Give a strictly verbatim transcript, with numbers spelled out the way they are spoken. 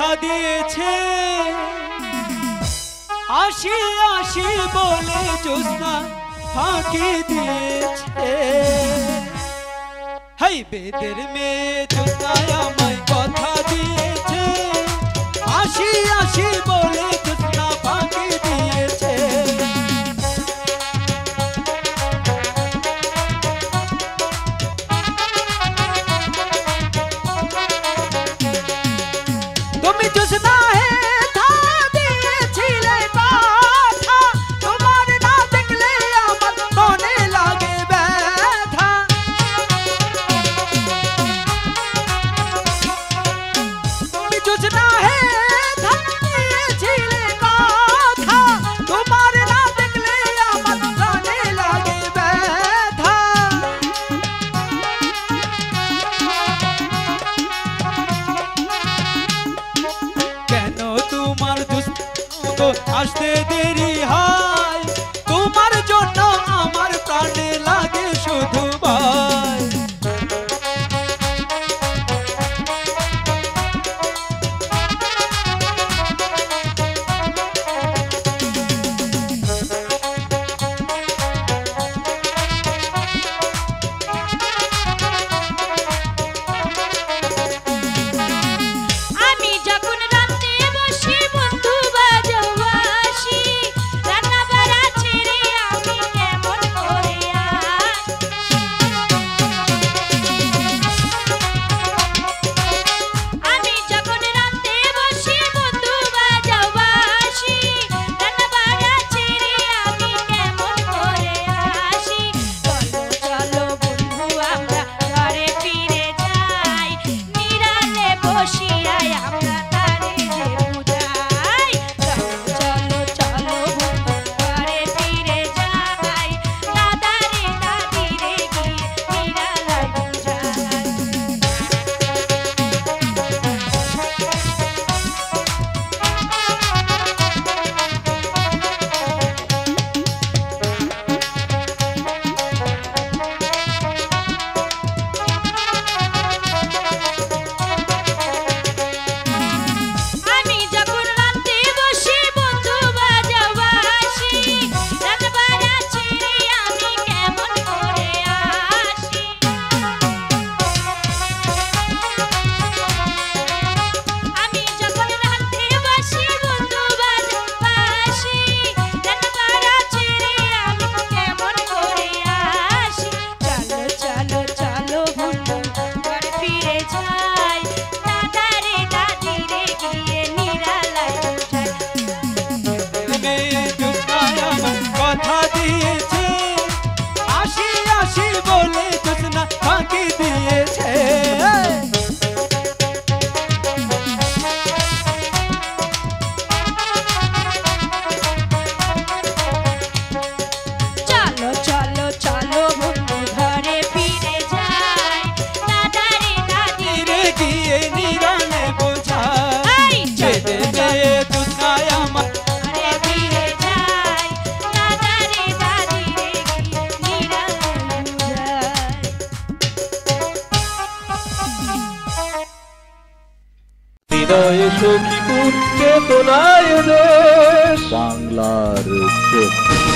बाधा दिए आशी आशी बोले जोस्ना फाँकी दिए हाय बेदेर में जोस्ना आमाय बाधा दिए आशी आशी बोले जोस्ना फाँकी दिए आस्ते देरी हाय तुम्हार जोन्नो आमार प्राणे लागे शुधु भाई Sanglar